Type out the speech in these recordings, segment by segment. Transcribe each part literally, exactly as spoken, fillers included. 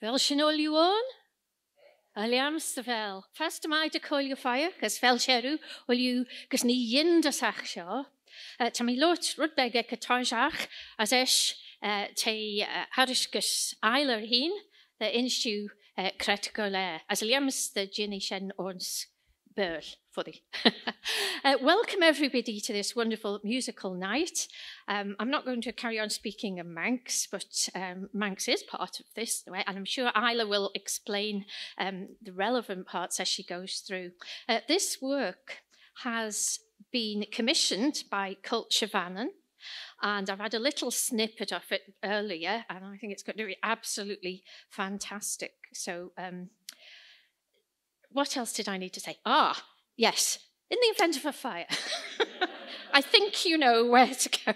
Fel sy'n ôl yw o'n? Al amser fel. Fast yma I dy coelio ffair, gys fel sierw, ôl yw gys ni ynd as ach sio. Ta mi lot rwdbeg e cytarjach, as eich te harys gys ail ar hyn, the insiw cretigol e. As al amser gynnu sien ons burl. Funny. uh, welcome everybody to this wonderful musical night. Um, I'm not going to carry on speaking in Manx, but um, Manx is part of this, and I'm sure Isla will explain um, the relevant parts as she goes through. Uh, this work has been commissioned by Culture Vannin, and I've had a little snippet of it earlier, and I think it's going to be absolutely fantastic. So um, what else did I need to say? Ah. Yes, in the event of a fire. I think you know where to go.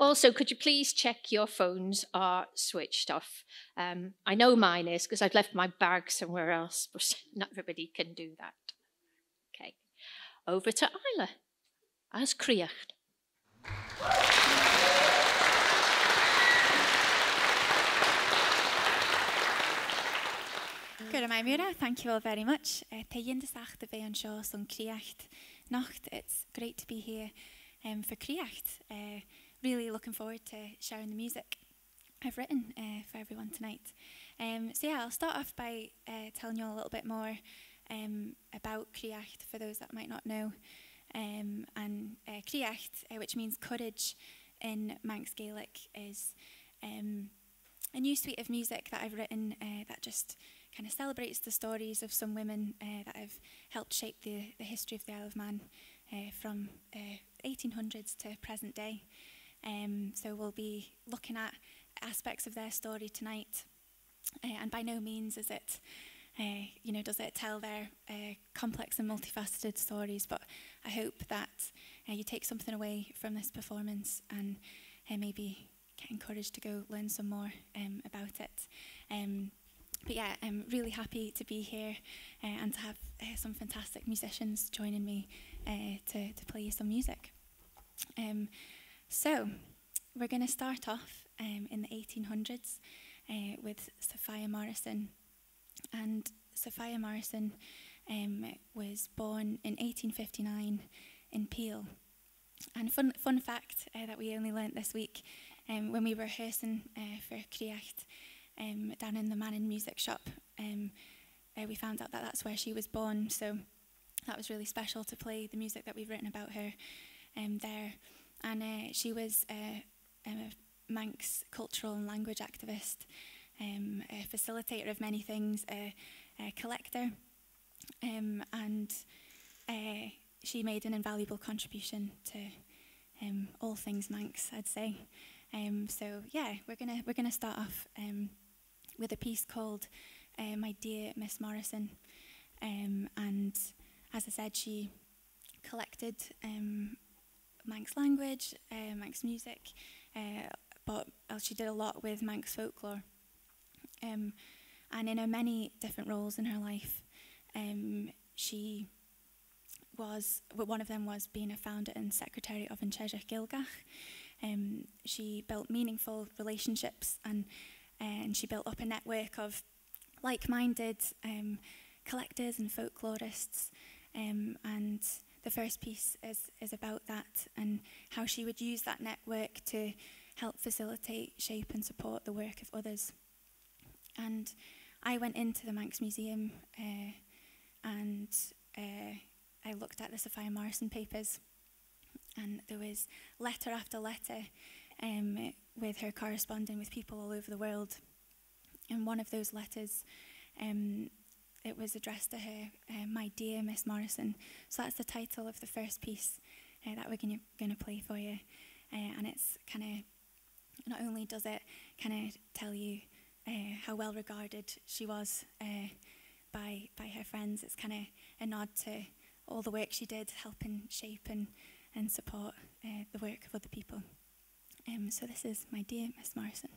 Also, could you please check your phones are switched off? Um, I know mine is because I've left my bag somewhere else, but not everybody can do that. Okay, over to Isla as Creeaght. Good morning, Myra. Thank you all very much. It's great to be here um, for Creeaght. Uh, really looking forward to sharing the music I've written uh, for everyone tonight. Um, so yeah, I'll start off by uh, telling you all a little bit more um, about Creeaght for those that might not know. Um, and uh, Creeaght, uh, which means courage in Manx Gaelic, is um, a new suite of music that I've written uh, that just kind of celebrates the stories of some women uh, that have helped shape the, the history of the Isle of Man uh, from uh, eighteen hundreds to present day. Um, so we'll be looking at aspects of their story tonight, uh, and by no means is it, uh, you know, does it tell their uh, complex and multifaceted stories, but I hope that uh, you take something away from this performance and uh, maybe get encouraged to go learn some more um, about it. Um, But yeah, I'm really happy to be here uh, and to have uh, some fantastic musicians joining me uh, to, to play you some music. Um, so we're going to start off um, in the eighteen hundreds uh, with Sophia Morrison. And Sophia Morrison um, was born in eighteen fifty-nine in Peel. And fun, fun fact uh, that we only learnt this week um, when we were rehearsing uh, for Creeaght, Um, down in the Manning Music Shop, um, uh, we found out that that's where she was born, so that was really special to play the music that we've written about her um, there. And uh, she was uh, a Manx cultural and language activist, um, a facilitator of many things, a, a collector, um, and uh, she made an invaluable contribution to um, all things Manx, I'd say. Um, so yeah, we're gonna we're gonna start off Um, with a piece called uh, My Dear Miss Morrison. Um, and as I said, she collected um, Manx language, uh, Manx music, uh, but she did a lot with Manx folklore. Um, and in her many different roles in her life, um, she was, well, one of them was being a founder and secretary of Yn Cheshaght Ghailckagh. Um, she built meaningful relationships and And she built up a network of like-minded um, collectors and folklorists. Um, and the first piece is, is about that and how she would use that network to help facilitate, shape and support the work of others. And I went into the Manx Museum uh, and uh, I looked at the Sophia Morrison papers, and there was letter after letter Um, with her corresponding with people all over the world. And one of those letters, um, it was addressed to her, uh, My Dear Miss Morrison. So that's the title of the first piece uh, that we're going to play for you. Uh, and it's kind of, not only does it kind of tell you uh, how well regarded she was uh, by, by her friends, it's kind of a nod to all the work she did, helping shape and, and support uh, the work of other people. Um, so this is My Dear Miss Morrison.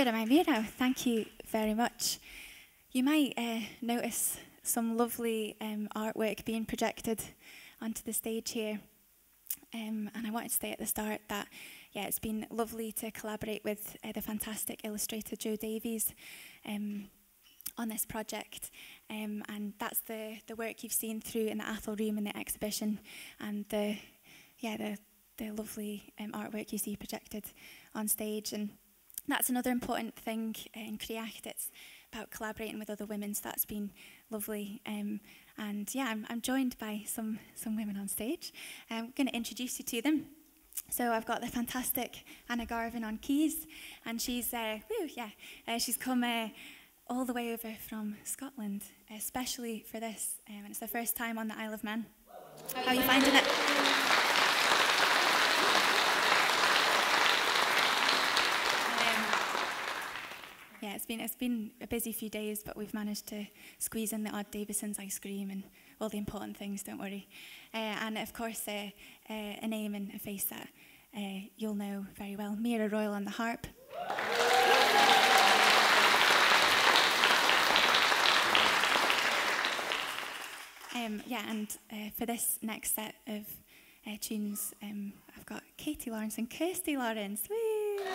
good, am I there now? Thank you very much. You might uh, notice some lovely um, artwork being projected onto the stage here. Um, and I wanted to say at the start that, yeah, it's been lovely to collaborate with uh, the fantastic illustrator Joe Davies um, on this project. Um, and that's the, the work you've seen through in the Athol Room in the exhibition, and the, yeah, the, the lovely um, artwork you see projected on stage. And that's another important thing uh, in Creeaght. It's about collaborating with other women, so that's been lovely. Um, and yeah, I'm, I'm joined by some, some women on stage. I'm going to introduce you to them. So I've got the fantastic Anna Garvin on keys, and she's, uh, woo, yeah, uh, she's come uh, all the way over from Scotland, especially for this, um, and it's the first time on the Isle of Man. How are you finding it? Yeah, it's been, it's been a busy few days, but we've managed to squeeze in the odd Davison's ice cream and all the important things, don't worry. Uh, and of course, uh, uh, a name and a face that uh, you'll know very well, Mera Royle on the harp. um, yeah, and uh, for this next set of uh, tunes, um, I've got Katie Lawrence and Kirsty Lawrence. Woo!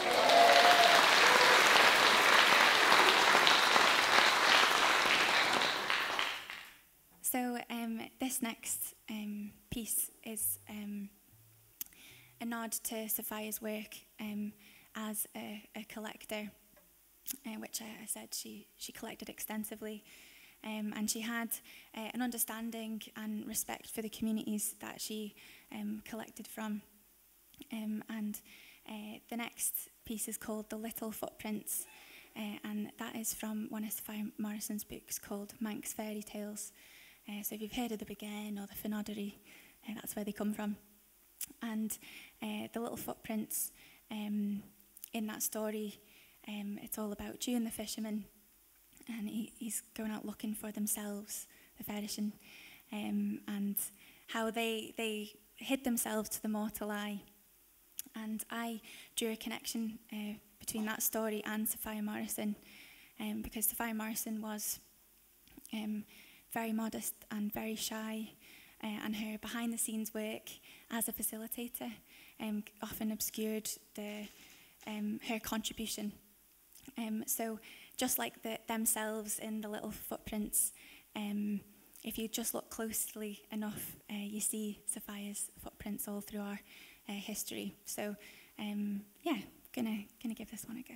So um, this next um, piece is um, a nod to Sophia's work um, as a, a collector, uh, which I, I said she, she collected extensively. Um, and she had uh, an understanding and respect for the communities that she um, collected from. Um, and uh, the next piece is called The Little Footprints, uh, and that is from one of Sophia Morrison's books called Manx Fairy Tales. Uh, so if you've heard of the Begain or the Fenodery, uh, that's where they come from. And uh, the little footprints um, in that story, um, it's all about June the fisherman, and he, he's going out looking for themselves, the Ferishin, um, and how they, they hid themselves to the mortal eye. And I drew a connection uh, between that story and Sophia Morrison, um, because Sophia Morrison was... Um, very modest and very shy, uh, and her behind-the-scenes work as a facilitator um, often obscured the, um, her contribution. Um, so just like the, themselves in the little footprints, um, if you just look closely enough, uh, you see Sophia's footprints all through our uh, history. So um, yeah, gonna gonna give this one a go.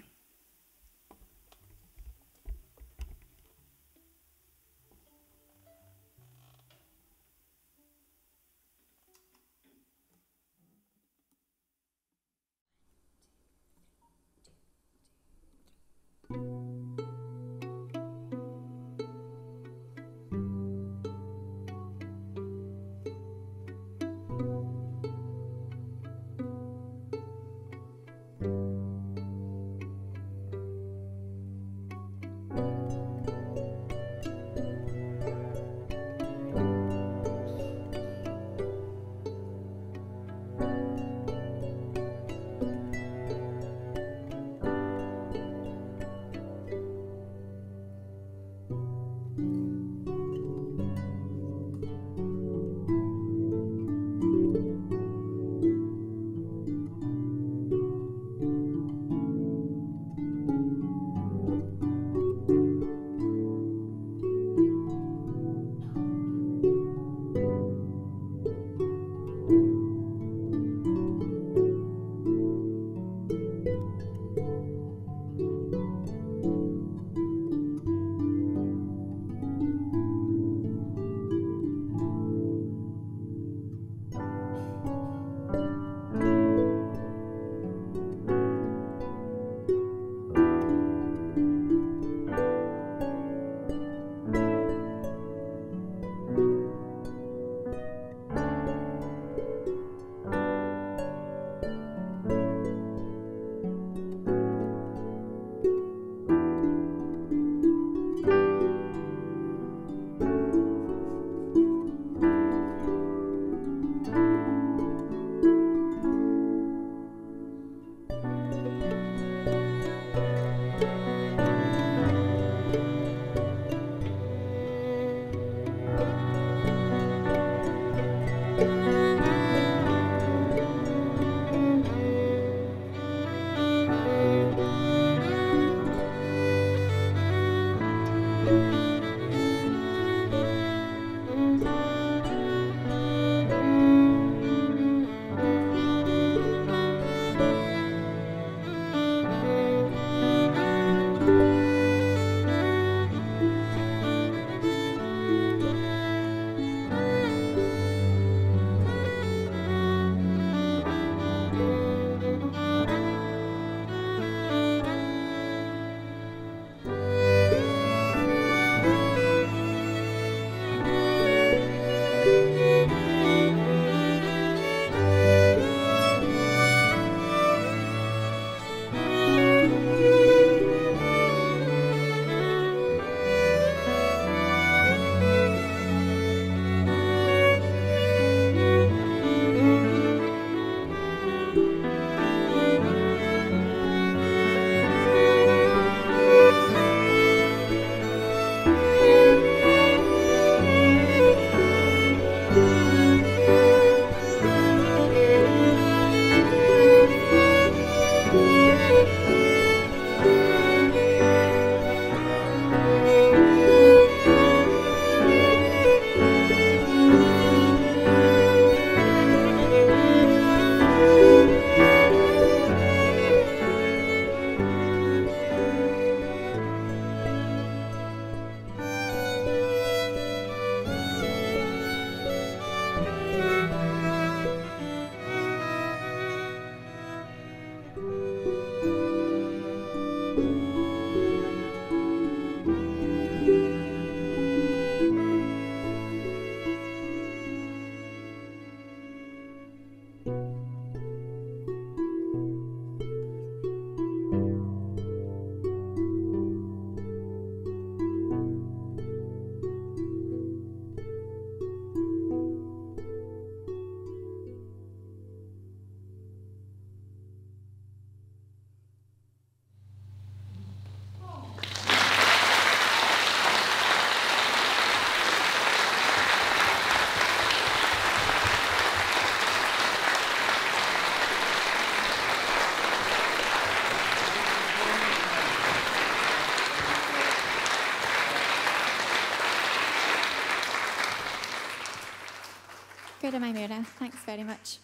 Myra, thanks very much.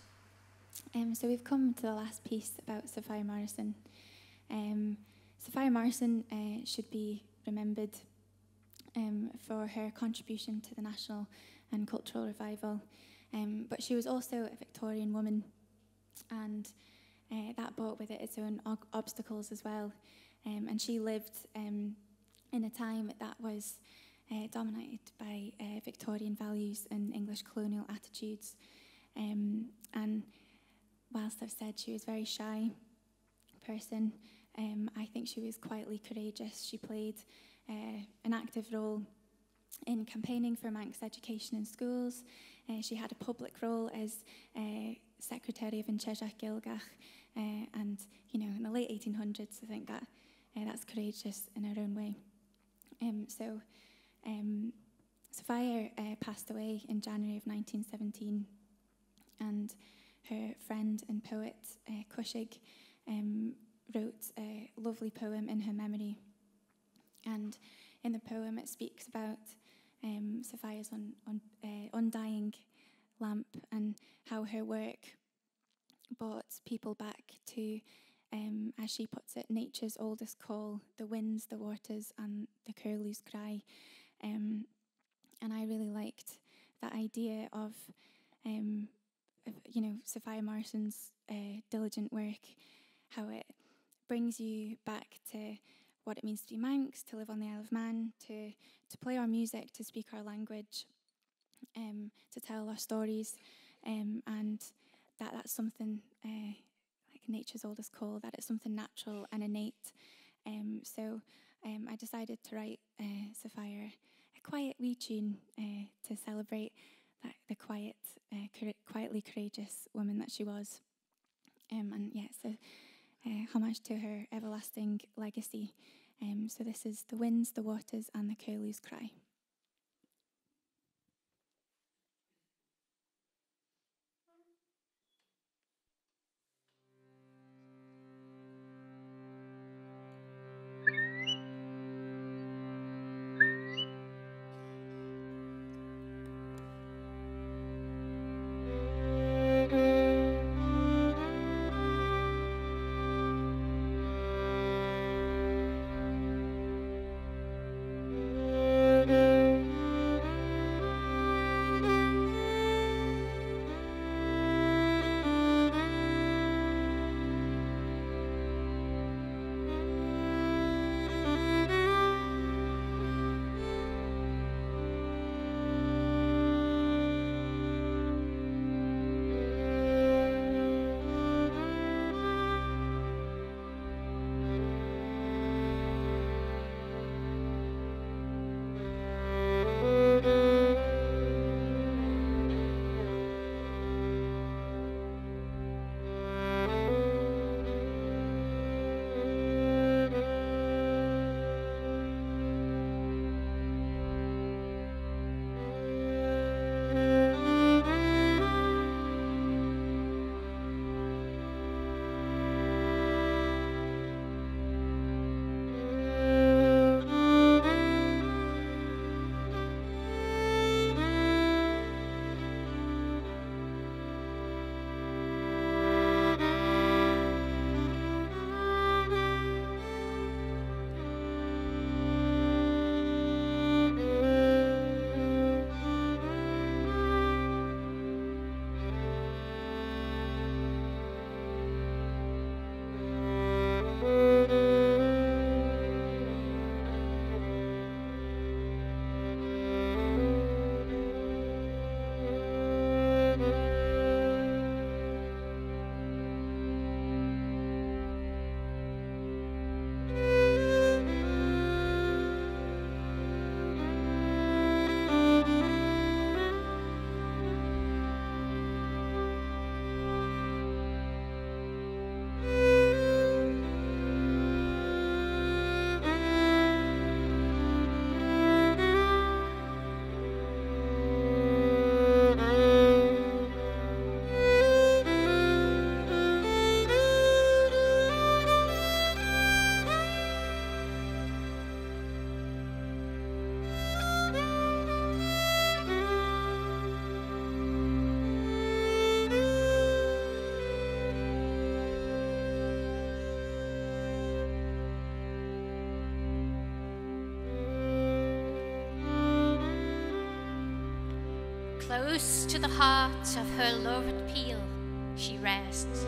Um, so we've come to the last piece about Sophia Morrison. Um, Sophia Morrison uh, should be remembered um, for her contribution to the national and cultural revival, um, but she was also a Victorian woman, and uh, that brought with it its own obstacles as well, um, and she lived um, in a time that was Uh, dominated by uh, Victorian values and English colonial attitudes. Um, and whilst I've said she was a very shy person, um, I think she was quietly courageous. She played uh, an active role in campaigning for Manx education in schools. Uh, she had a public role as uh, Secretary of Yn Cheshaght Ghailckagh, uh, and you know, in the late eighteen hundreds, I think that uh, that's courageous in her own way. Um, so. Um, Sophia uh, passed away in January of nineteen seventeen, and her friend and poet uh, Cushig um, wrote a lovely poem in her memory, and in the poem it speaks about um, Sophia's un un uh, undying lamp and how her work brought people back to, Um, as she puts it, nature's oldest call, the winds, the waters and the curlew's cry. Um, and I really liked that idea of, um, of you know, Sophia Morrison's uh, diligent work, how it brings you back to what it means to be Manx, to live on the Isle of Man, to, to play our music, to speak our language, um, to tell our stories, um, and that that's something, uh, like nature's oldest call, that it's something natural and innate. Um, so Um, I decided to write uh, Sophia a quiet wee tune uh, to celebrate that, the quiet, uh, cour quietly courageous woman that she was. Um, and yeah, so uh, homage to her everlasting legacy. Um, so this is The Winds, the Waters and the Curlew's Cry. Close to the heart of her loved peel she rests,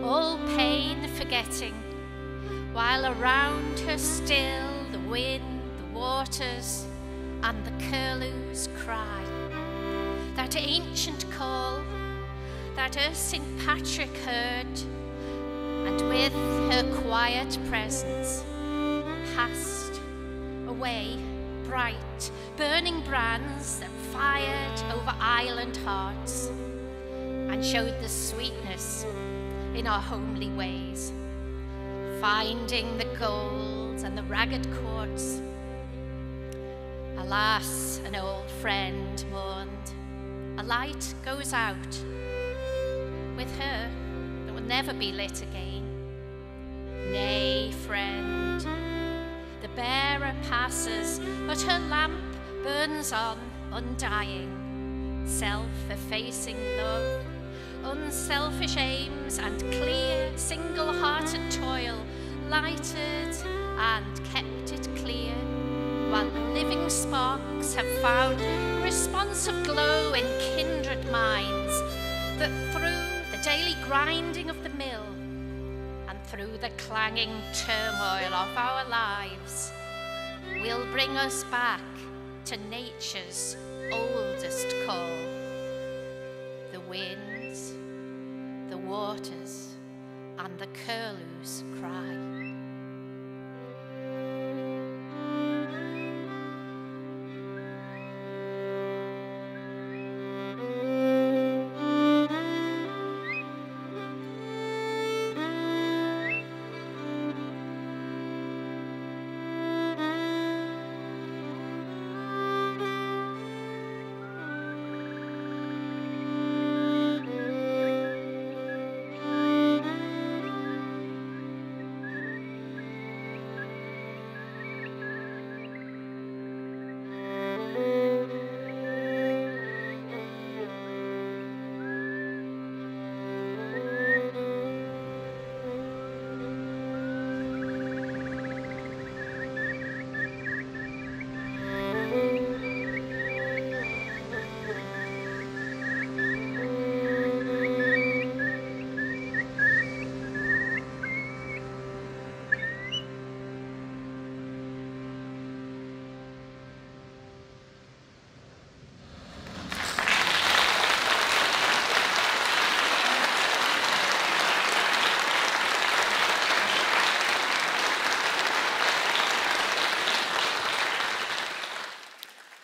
all pain forgetting, while around her still the wind, the waters, and the curlew's cry. That ancient call that her Saint Patrick heard, and with her quiet presence passed away bright, burning brands that fired over island hearts and showed the sweetness in our homely ways, finding the golds and the ragged quartz. Alas, an old friend mourned, a light goes out. With her, it will never be lit again. Nay, friend, the bearer passes, but her lamp burns on, undying, self-effacing love, unselfish aims, and clear, single-hearted toil, lighted and kept it clear, while living sparks have found responsive glow in kindred minds, that through the daily grinding of the mill, and through the clanging turmoil of our lives, will bring us back to nature's oldest call. The winds, the waters, and the curlew's cry.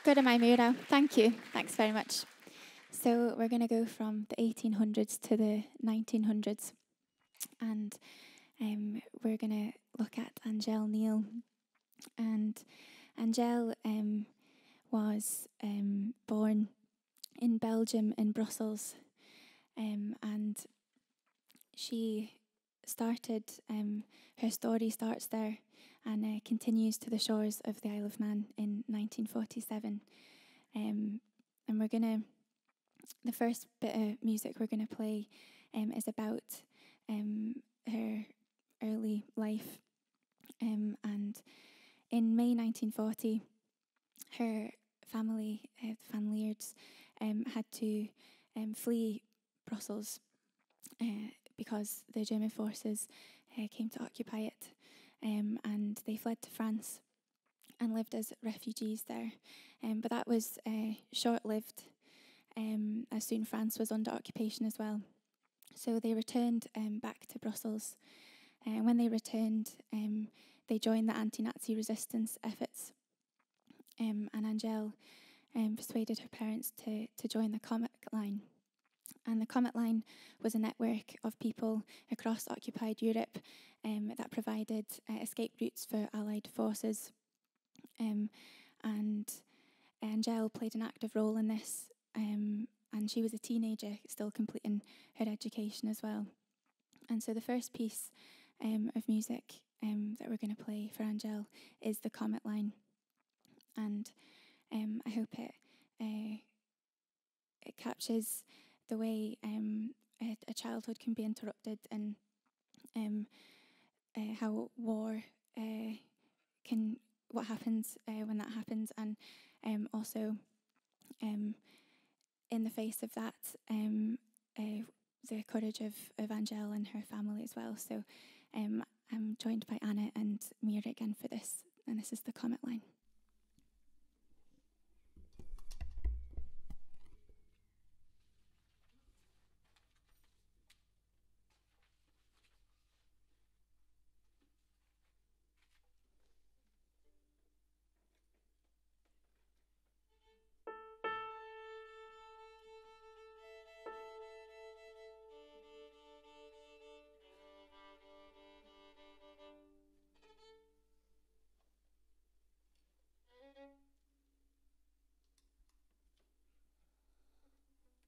Good am I, Mera? Thank you. Thanks very much. So we're going to go from the eighteen hundreds to the nineteen hundreds, and um, we're going to look at Angele Kneale. And Angele um, was um, born in Belgium, in Brussels, um, and she started, um, her story starts there, and uh, continues to the shores of the Isle of Man in nineteen forty-seven. Um, and we're going to, the first bit of music we're going to play um, is about um, her early life. Um, and in May nineteen forty, her family, uh, Van Leerds, um, had to um, flee Brussels uh, because the German forces uh, came to occupy it. Um, and they fled to France and lived as refugees there. Um, but that was uh, short-lived, um, as soon France was under occupation as well. So they returned um, back to Brussels. And uh, when they returned, um, they joined the anti-Nazi resistance efforts. Um, and Angele um, persuaded her parents to, to join the Comet Line. And the Comet Line was a network of people across occupied Europe um, that provided uh, escape routes for Allied forces. Um, and Angele played an active role in this, um, and she was a teenager, still completing her education as well. And so the first piece um, of music um, that we're going to play for Angele is the Comet Line. And um, I hope it, uh, it captures the way um, a, a childhood can be interrupted, and um, uh, how war uh, can, what happens uh, when that happens, and um, also um, in the face of that, um, uh, the courage of, of Angele and her family as well. So um, I'm joined by Anna and Mera again for this, and this is the Comet Line.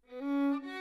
Thank you.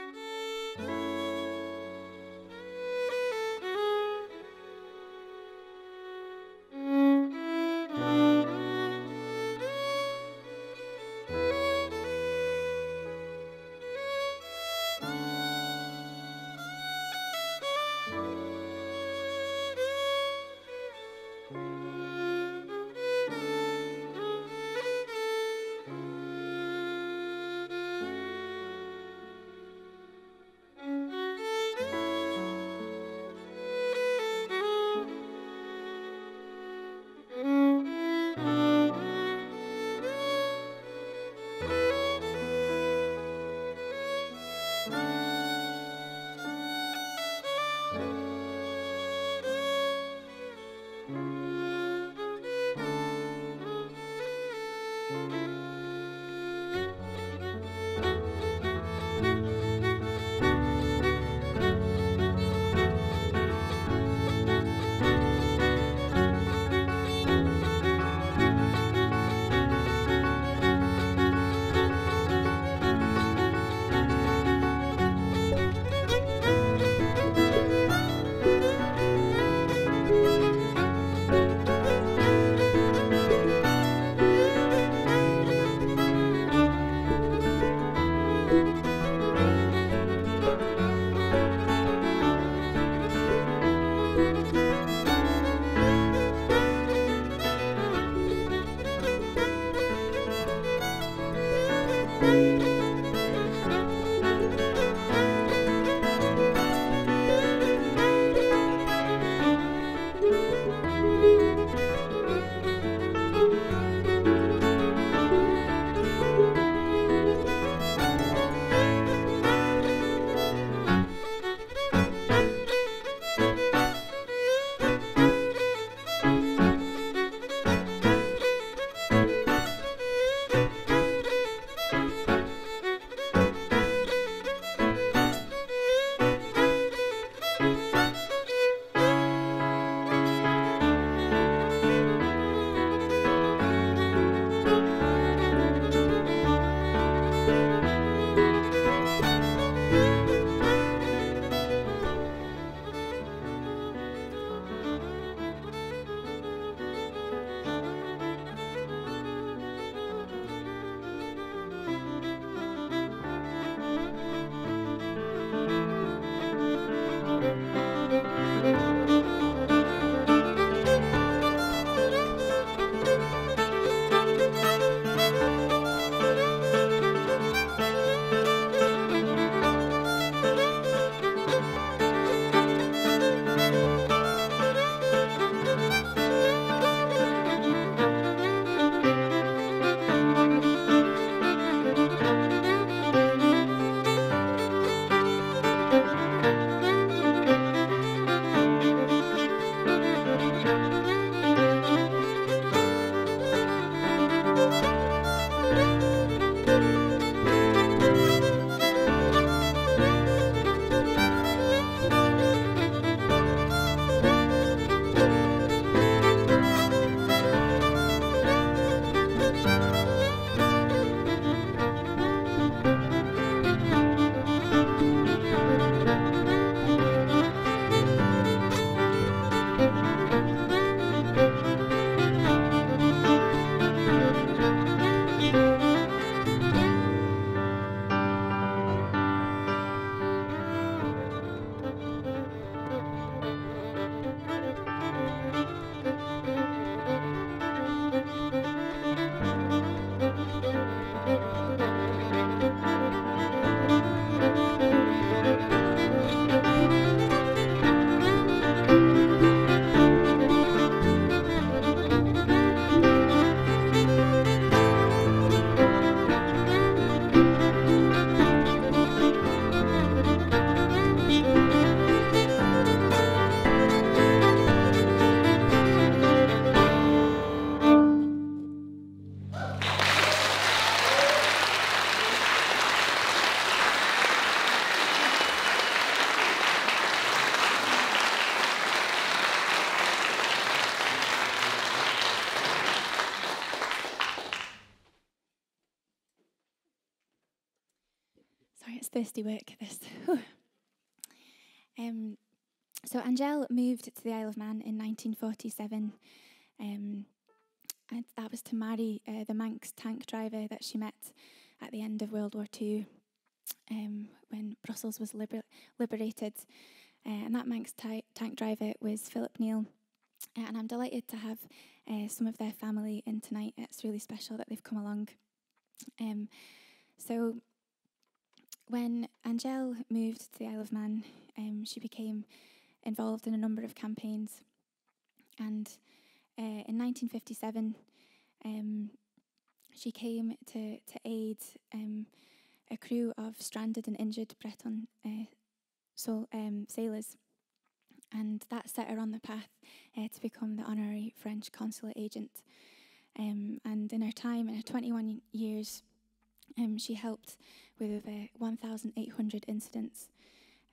thirsty work, this. um, so Angele moved to the Isle of Man in nineteen forty-seven. Um, and that was to marry uh, the Manx tank driver that she met at the end of World War Two um, when Brussels was liber liberated. Uh, and that Manx tank driver was Philip Neil. Uh, and I'm delighted to have uh, some of their family in tonight. It's really special that they've come along. Um, so when Angele moved to the Isle of Man, um, she became involved in a number of campaigns. And uh, in nineteen fifty-seven, um, she came to, to aid um, a crew of stranded and injured Breton uh, so, um, sailors. And that set her on the path uh, to become the honorary French consular agent. Um, and in her time, in her twenty-one years, um, she helped with over one thousand eight hundred incidents.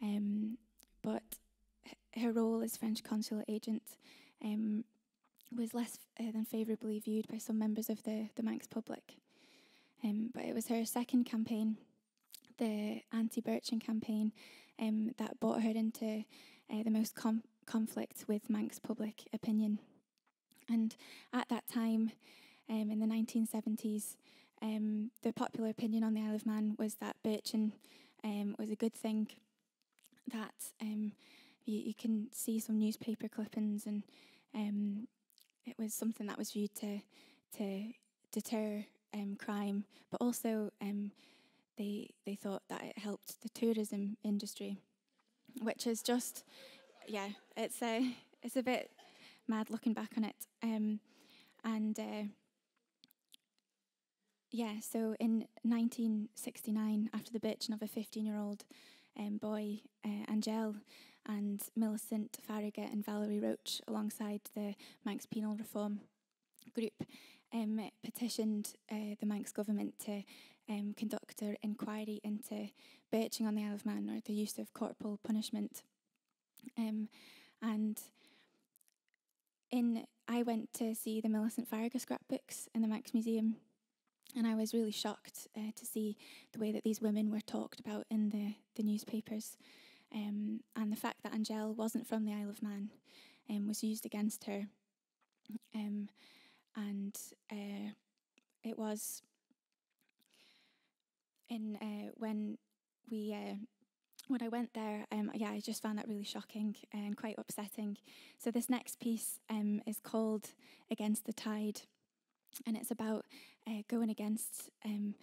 Um, but her role as French consular agent um, was less uh, than favourably viewed by some members of the, the Manx public. Um, but it was her second campaign, the anti-Birchin campaign, um, that brought her into Uh, the most com conflict with Manx public opinion. And at that time, um, in the nineteen seventies, um, the popular opinion on the Isle of Man was that birching um, was a good thing, that um, you, you can see some newspaper clippings, and um, it was something that was viewed to, to deter um, crime, but also um, they, they thought that it helped the tourism industry, which is just, yeah, it's a, it's a bit mad looking back on it. Um, and, uh, yeah, so in nineteen sixty-nine, after the birching of a fifteen-year-old um, boy, uh, Angele and Millicent Farragher and Valerie Roach, alongside the Manx Penal Reform Group, um, petitioned uh, the Manx government to Um, conduct an inquiry into birching on the Isle of Man, or the use of corporal punishment. Um, and in I went to see the Millicent Farragher scrapbooks in the Manx Museum, and I was really shocked uh, to see the way that these women were talked about in the, the newspapers. Um, and the fact that Angele wasn't from the Isle of Man um, was used against her. Um, and uh, it was... And uh, when we, uh, when I went there, um, yeah, I just found that really shocking and quite upsetting. So this next piece um, is called "Against the Tide," and it's about uh, going against um,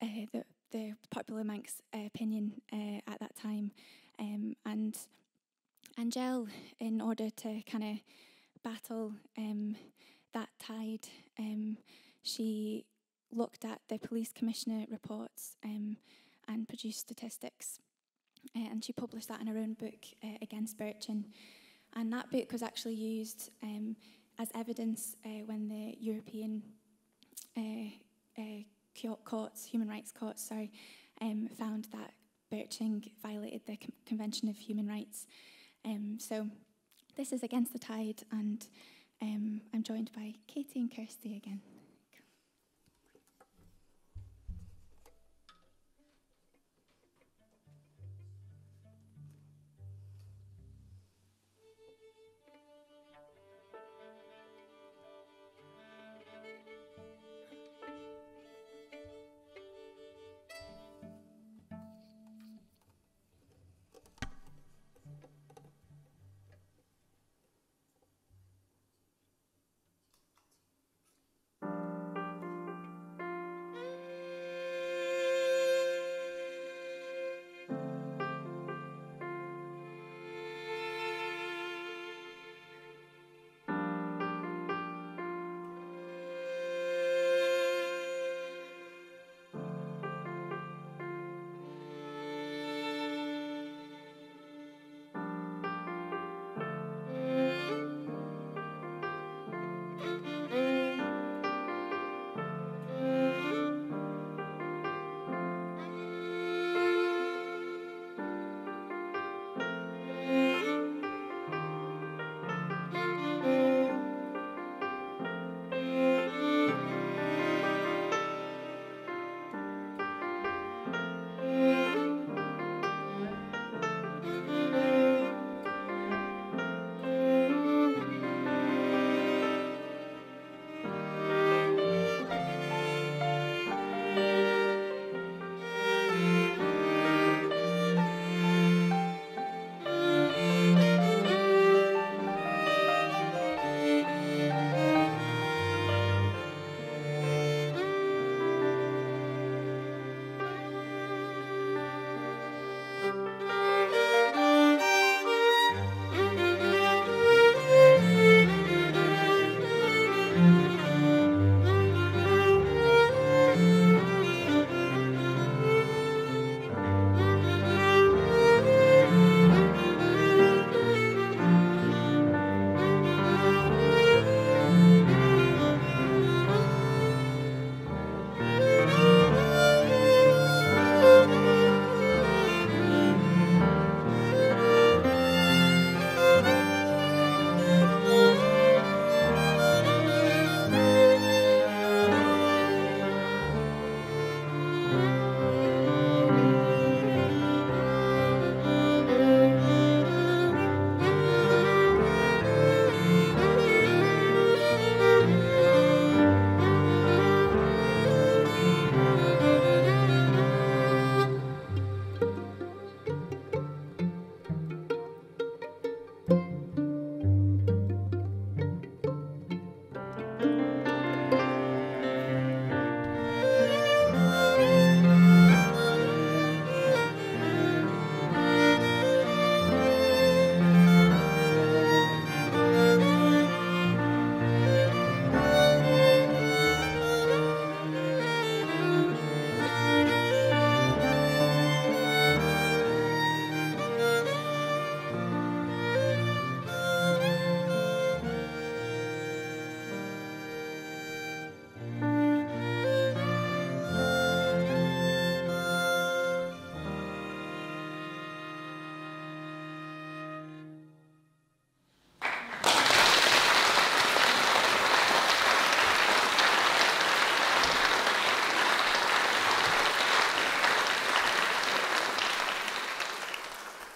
uh, the the popular Manx uh, opinion uh, at that time. Um, and Angele, in order to kind of battle um, that tide, um, she looked at the police commissioner reports um, and produced statistics. Uh, and she published that in her own book, uh, Against Birching. And that book was actually used um, as evidence uh, when the European uh, uh, courts, human rights courts, sorry, um, found that birching violated the Com Convention of Human Rights. Um, so this is Against the Tide, and um, I'm joined by Katie and Kirsty again.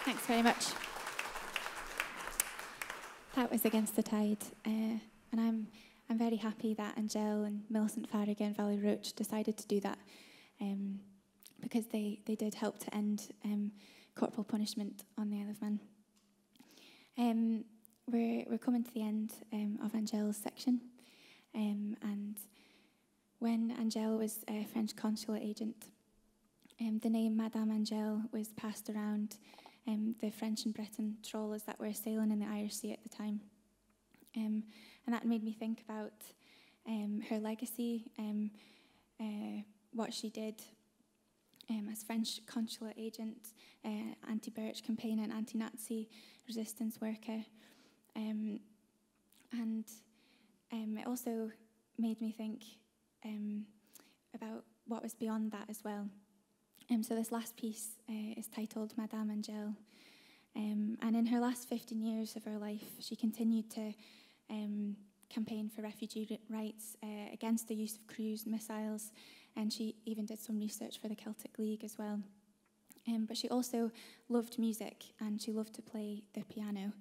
Thanks very much. That was Against the Tide, uh, and I'm I'm very happy that Angele and Millicent Farragher and Valerie Roach decided to do that, um, because they, they did help to end um, corporal punishment on the Isle of Man. Um, we're, we're coming to the end um, of Angele's section, um, and when Angele was a French consular agent, um, the name Madame Angele was passed around um, the French and Breton trawlers that were sailing in the Irish Sea at the time. Um, and that made me think about um, her legacy, um, uh, what she did um, as French consular agent, uh, anti-Birch campaigner and anti-Nazi resistance worker. Um, and um, it also made me think um, about what was beyond that as well. Um, so this last piece uh, is titled Madame Angele. Um, and in her last fifteen years of her life, she continued to um, campaign for refugee rights, uh, against the use of cruise missiles, and she even did some research for the Celtic League as well. Um, but she also loved music, and she loved to play the piano.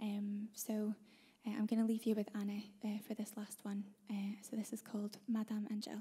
Um, so uh, I'm going to leave you with Anna uh, for this last one. Uh, so this is called Madame Angele.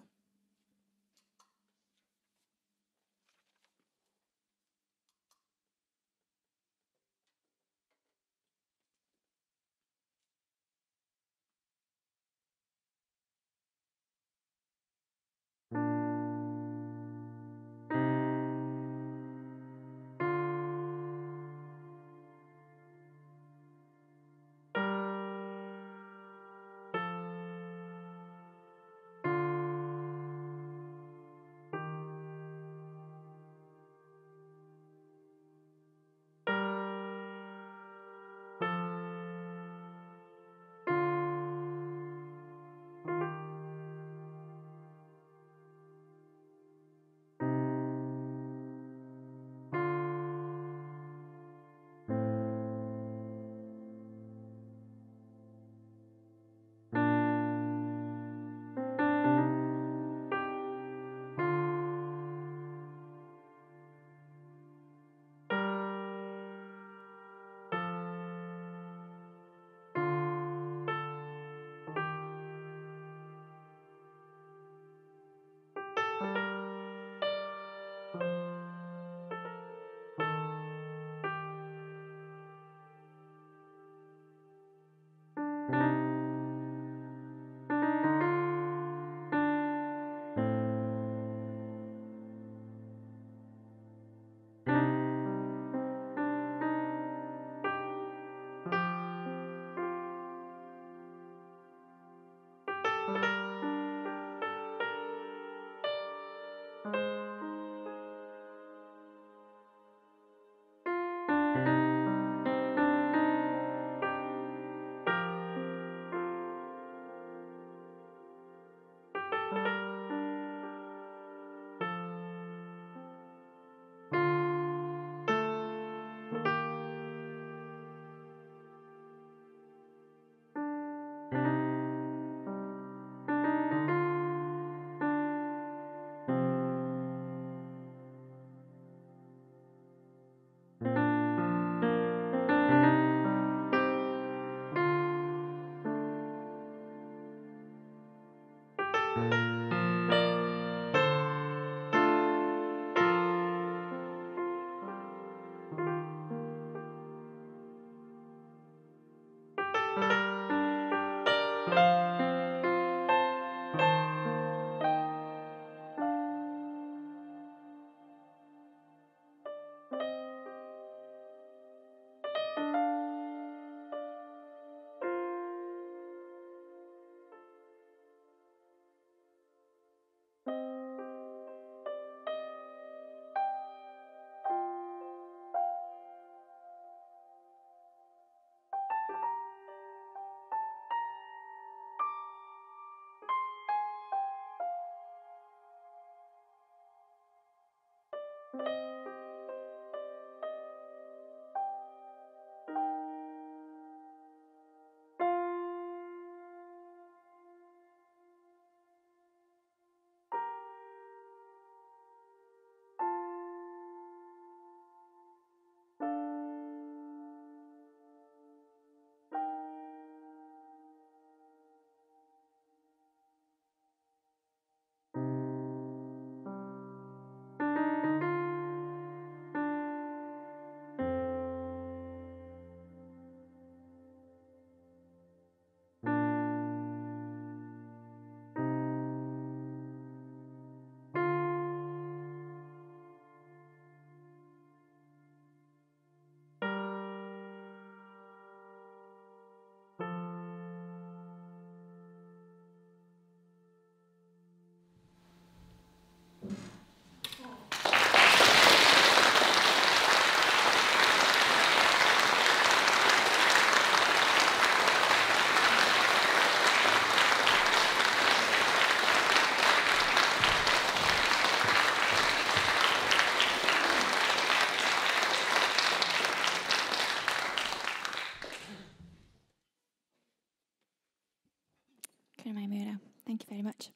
Thank you very much.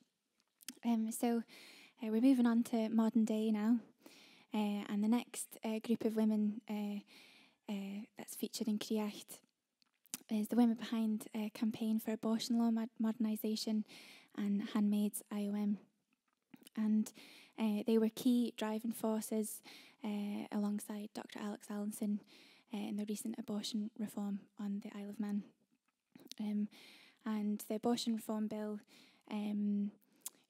Um, so uh, we're moving on to modern day now. Uh, and the next uh, group of women uh, uh, that's featured in Creeaght is the women behind a uh, Campaign for Abortion Law Mod Modernisation and Handmaid's I O M. And uh, they were key driving forces uh, alongside Dr Alex Allenson uh, in the recent abortion reform on the Isle of Man. Um, and the abortion reform bill um,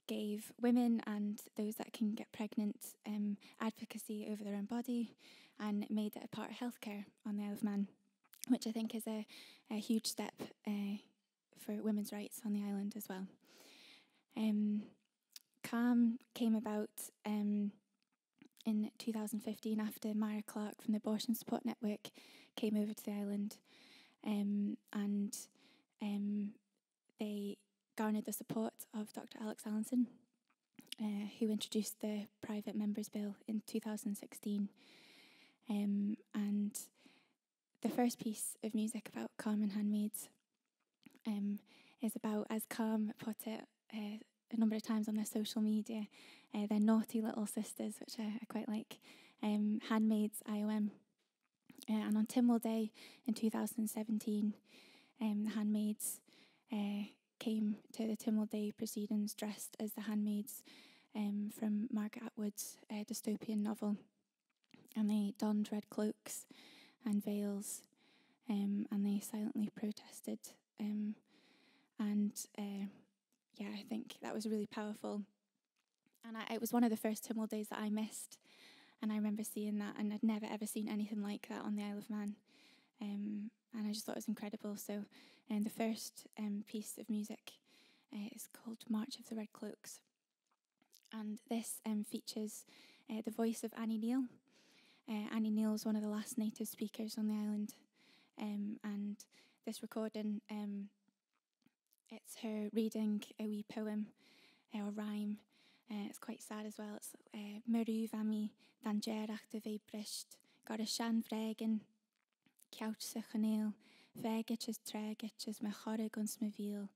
gave women and those that can get pregnant um, advocacy over their own body and made it a part of healthcare on the Isle of Man, which I think is a, a huge step uh, for women's rights on the island as well. Um, CALM came about um, in two thousand fifteen after Myra Clark from the Abortion Support Network came over to the island, um, and um, they garnered the support of Dr Alex Allenson, uh, who introduced the Private Members Bill in two thousand sixteen. Um, and the first piece of music about CALM and Handmaids um, is about, as CALM put it uh, a number of times on their social media, uh, their naughty little sisters, which I, I quite like, um, Handmaids I O M. Uh, and on Tynwald Day in two thousand seventeen, um, the Handmaids uh, came to the Tynwald Day proceedings dressed as the Handmaids um, from Margaret Atwood's uh, dystopian novel. And they donned red cloaks and veils, um, and they silently protested. Um, and uh, yeah, I think that was really powerful. And I, it was one of the first Tynwald Days that I missed, and I remember seeing that, and I'd never ever seen anything like that on the Isle of Man. Um, and I just thought it was incredible. So um, the first um, piece of music uh, is called March of the Red Cloaks. And this um, features uh, the voice of Annie Neil. Uh, Annie Neil was one of the last native speakers on the island, um, and this recording, um, it's her reading a wee poem, uh, or rhyme. Uh, it's quite sad as well. It's Meru Vami Dan Gerach de Ve Brisht, Gorishan Vregen, Couchsachaneil, Vegich is Tregich is Mechorig on Smavil,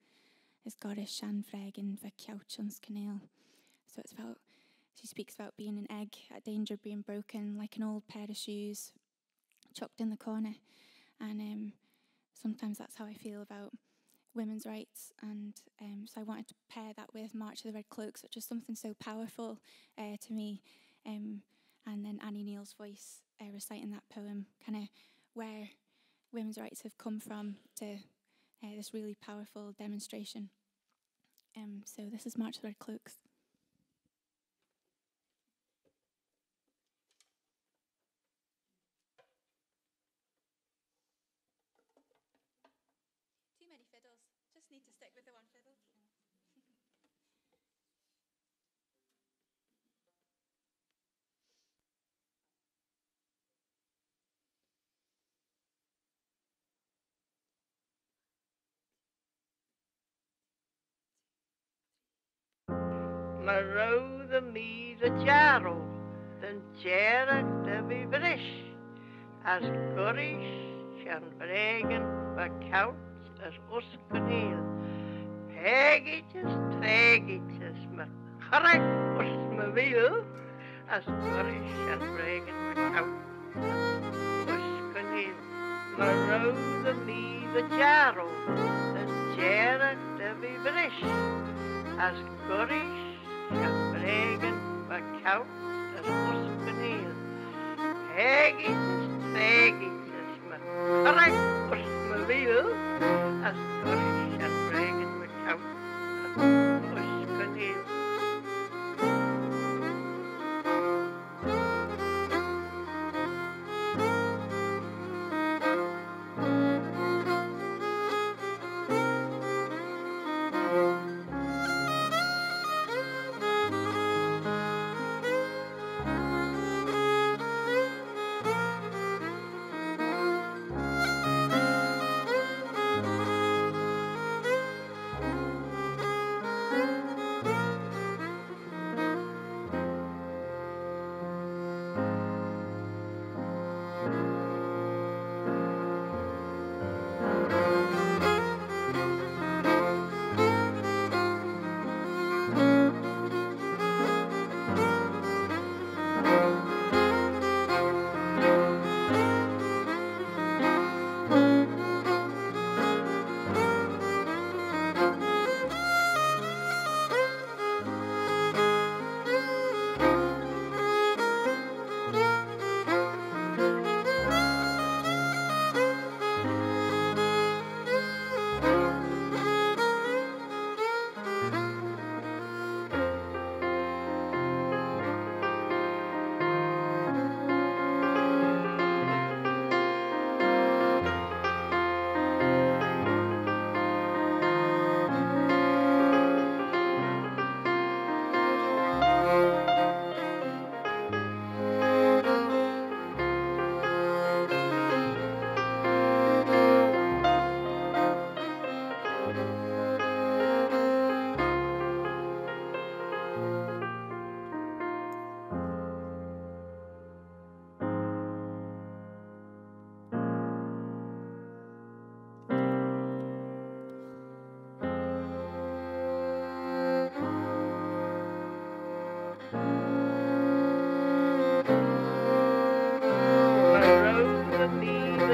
is Gorishan Vregen for Couch on Scanale. So it's about, she speaks about being an egg at danger of being broken, like an old pair of shoes chucked in the corner. And um, sometimes that's how I feel about women's rights. And um, so I wanted to pair that with March of the Red Cloaks, which is something so powerful uh, to me. Um, and then Annie Neal's voice uh, reciting that poem, kind of where women's rights have come from to uh, this really powerful demonstration. Um, so this is March of the Red Cloaks. Mero the me the jarro, then Jarach the be brish, as gurish and bregen the couch as uskaneel, pegitus tregitus me chrek usmavil, as gurish and bregen the couch uskaneel. Mero the me the jarro, then Jarach the be brish, as gurish and bregen the couch as uskaneel, pegitus tregitus me chrek usmavil, as Gurish and Bregan were count as Ushkaneel.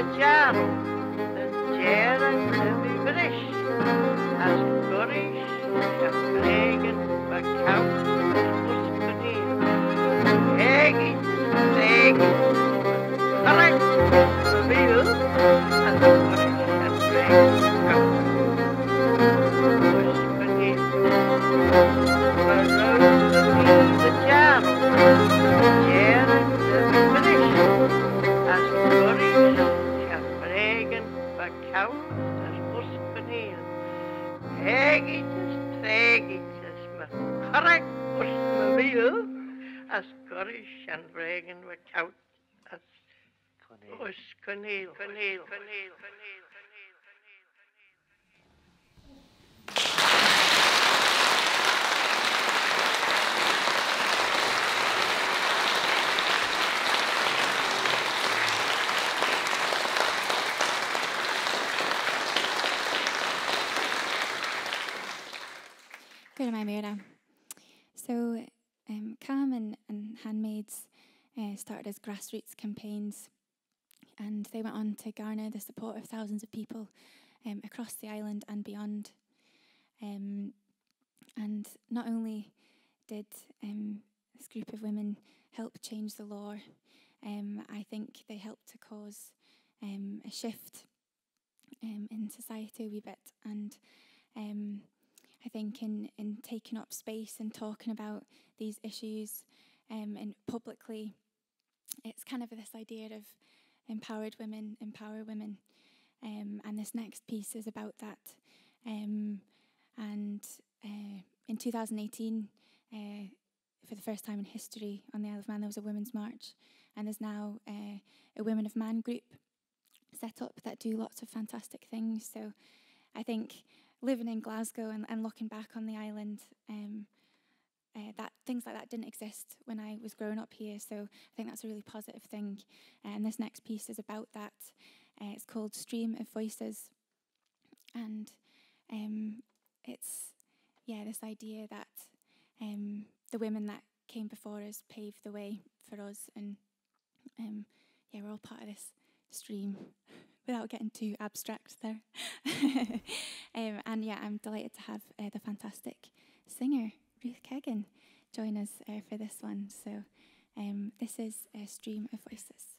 the jam, the chair and the British, as Gurish, and Plagan, the Count, and Muspany, Haggy, Plagan, Correct, Bill, and the British, and Plagan, Muspany, the jam, the chair and the British, as Fenodery, as Begain, the Count, as Usmanil, Creeaght, as Creeaght, as Correct, Usmanil, as Gurish, and Begain, the Count, as Usmanil, Conil, Conil, Conil. Go to my Mera. So, um, CAM and, and Handmaids uh, started as grassroots campaigns, and they went on to garner the support of thousands of people um, across the island and beyond. Um, and not only did um, this group of women help change the law, um, I think they helped to cause um, a shift um, in society a wee bit, and um, I think in, in taking up space and talking about these issues um, and publicly, it's kind of this idea of empowered women, empower women. Um, and this next piece is about that. Um, and uh, in two thousand eighteen, uh, for the first time in history on the Isle of Man, there was a women's march. And there's now uh, a Women of Man group set up that do lots of fantastic things. So I think living in Glasgow and, and looking back on the island, um, uh, that things like that didn't exist when I was growing up here, so I think that's a really positive thing. And this next piece is about that. Uh, it's called Stream of Voices, and um, it's yeah this idea that um, the women that came before us paved the way for us, and um, yeah, we're all part of this stream. Without getting too abstract there. um, and yeah, I'm delighted to have uh, the fantastic singer, Ruth Kagan, join us uh, for this one. So um, this is a Stream of Voices.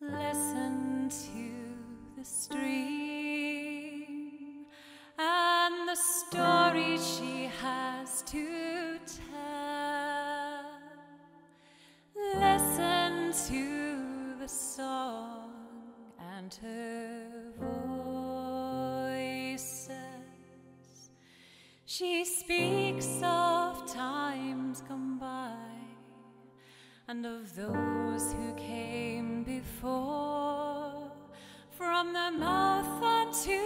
Listen to the stream. The story she has to tell. Listen to the song and her voices. She speaks of times gone by and of those who came before. From the mouth unto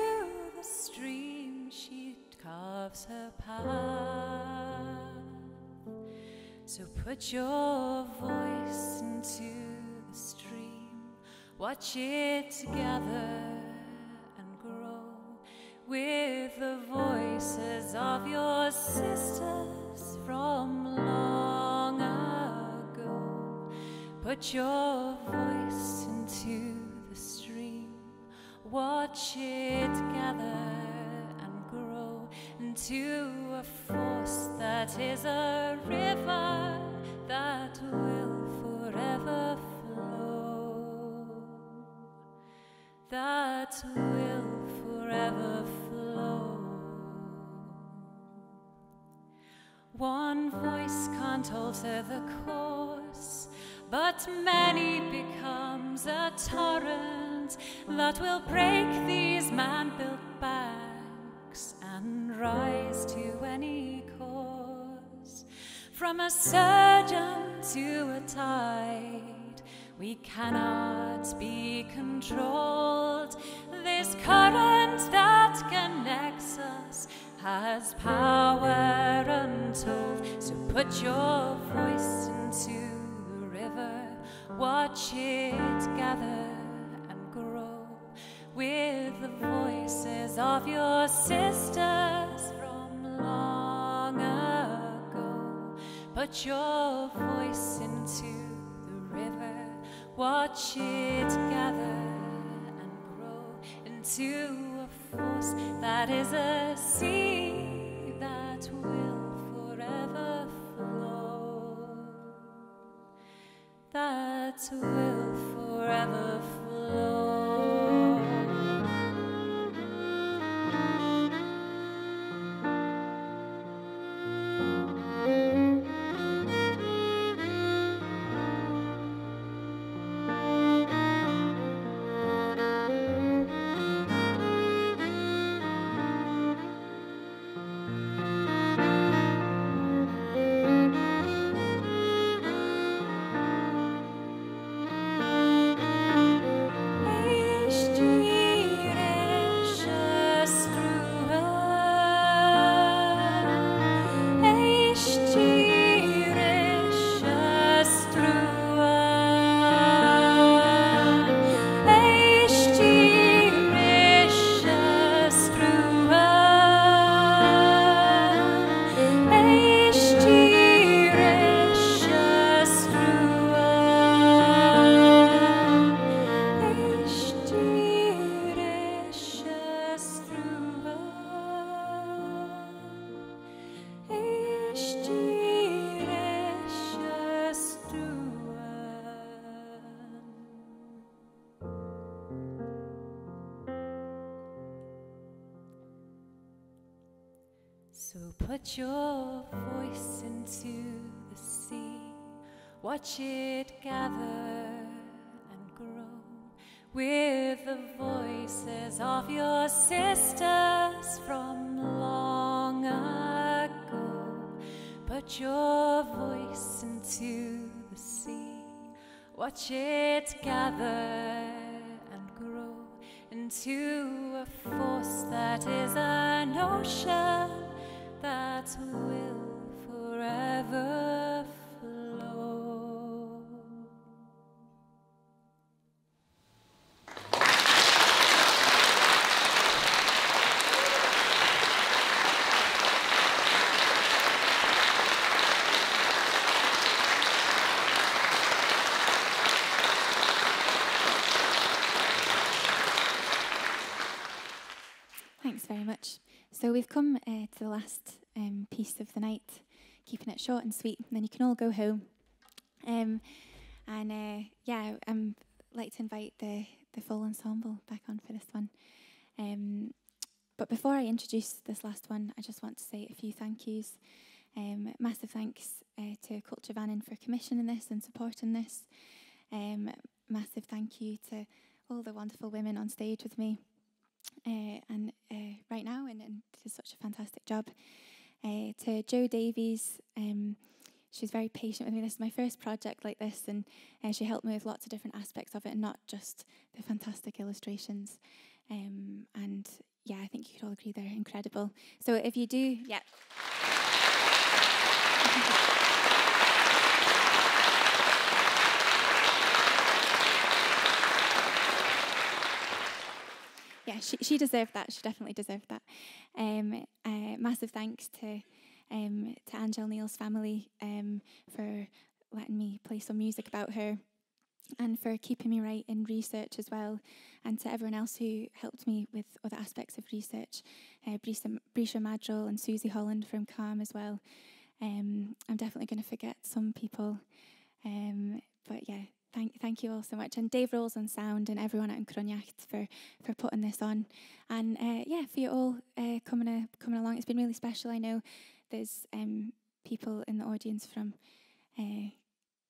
the stream, she carves her path. So put your voice into the stream, watch it gather and grow with the voices of your sisters from long ago. Put your voice into the stream, watch it gather into a force that is a river that will forever flow, that will forever flow. One voice can't alter the course, but many becomes a torrent that will break these man-built barriers and rise to any cause. From a surge unto a tide, we cannot be controlled. This current that connects us has power untold. So put your voice into the river, watch it gather and grow with the voices of your sisters from long ago. Put your voice into the river, watch it gather and grow into a force that is a sea that will forever flow, that will forever flow. Put your voice into the sea, watch it gather and grow with the voices of your sisters from long ago. Put your voice into the sea, watch it gather and grow into a force that is an ocean that will forever flow. Thanks very much. So we've come uh, to the last um, piece of the night, keeping it short and sweet, and then you can all go home. Um, and uh, yeah, I'd um, like to invite the, the full ensemble back on for this one. Um, but before I introduce this last one, I just want to say a few thank yous. Um, massive thanks uh, to Culture Vannin for commissioning this and supporting this. Um, massive thank you to all the wonderful women on stage with me. Uh, and uh, right now, and, and did such a fantastic job. Uh, to Joe Davies, um, she was very patient with me. This is my first project like this, and uh, she helped me with lots of different aspects of it, and not just the fantastic illustrations. Um, and yeah, I think you could all agree they're incredible. So if you do, yeah. Yeah, she, she deserved that. She definitely deserved that. Um, uh, massive thanks to um, to Angele Kneale's family um, for letting me play some music about her, and for keeping me right in research as well, and to everyone else who helped me with other aspects of research, uh, Brisha, Brisha Madrill and Susie Holland from C A R M as well. Um, I'm definitely going to forget some people, um, but yeah. Thank, thank you all so much, and Dave Rolls on sound, and everyone at Yn Chruinnaght for for putting this on, and uh, yeah, for you all uh, coming uh, coming along. It's been really special. I know there's um, people in the audience from uh,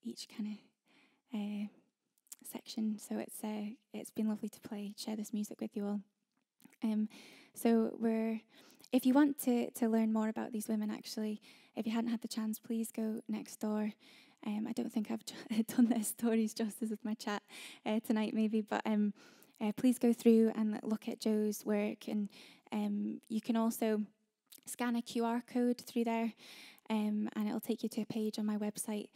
each kind of uh, section, so it's uh, it's been lovely to play share this music with you all. Um, so we're if you want to to learn more about these women, actually, if you hadn't had the chance, please go next door. Um, I don't think I've done their stories justice with my chat uh, tonight, maybe, but um, uh, please go through and look at Joe's work, and um, you can also scan a Q R code through there, um, and it'll take you to a page on my website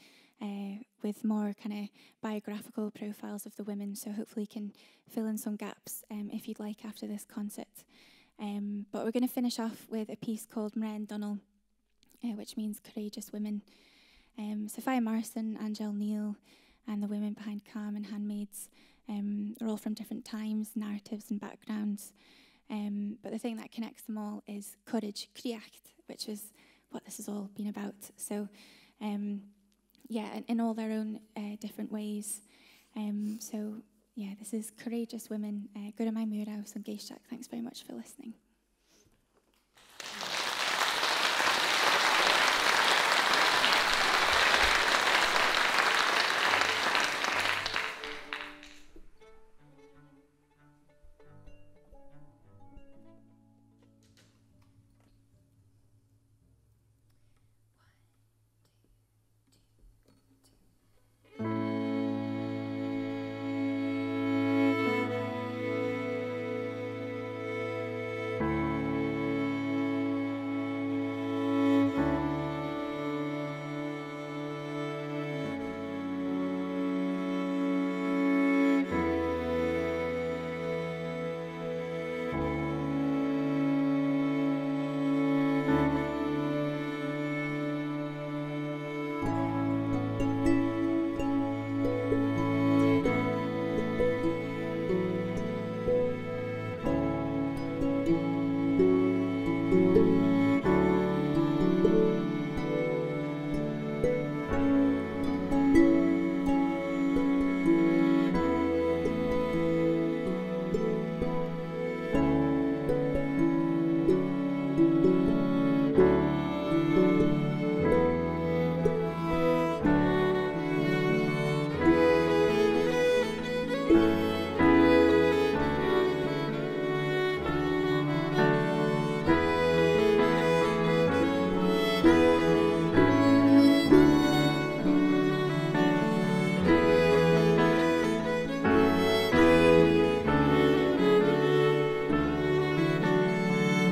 uh, with more kind of biographical profiles of the women, so hopefully can fill in some gaps um, if you'd like after this concert. Um, but we're going to finish off with a piece called Mren Donal, uh, which means courageous women. Um, Sophia Morrison, Angele Kneale, and the women behind Calm and Handmaids um, are all from different times, narratives and backgrounds. Um, but the thing that connects them all is courage, Creeaght, which is what this has all been about. So, um, yeah, in, in all their own uh, different ways. Um, so, yeah, this is Courageous Women. Uh, go to my Mera Yn Cheshaght. Thanks very much for listening.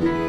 Thank you.